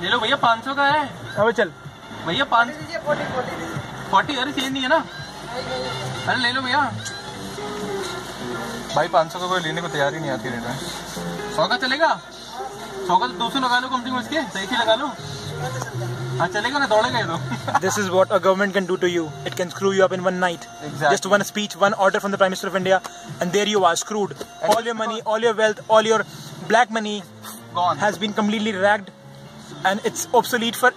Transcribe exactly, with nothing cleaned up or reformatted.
ले लो भैया, पाँच सौ का है। अबे चल भैया पाँच फोर्टी। अरे चेंज नहीं है ना? अरे ले लो भैया। भाई पाँच सौ का कोई लेने को तैयार ही नहीं आती रेट में। सौ का चलेगा? सौ का तो दो सौ लगा लो कम से कम, उसके सही लगा लो। हाँ चलेगा ना, दौड़ेगा ये तो। This is what a government can do to you. It can screw you up in one night. Exactly. Just one speech, one order from the Prime Minister of India, and there you are screwed. And all your money, all your wealth, all your black money gone. Has been completely ragged, and it's obsolete for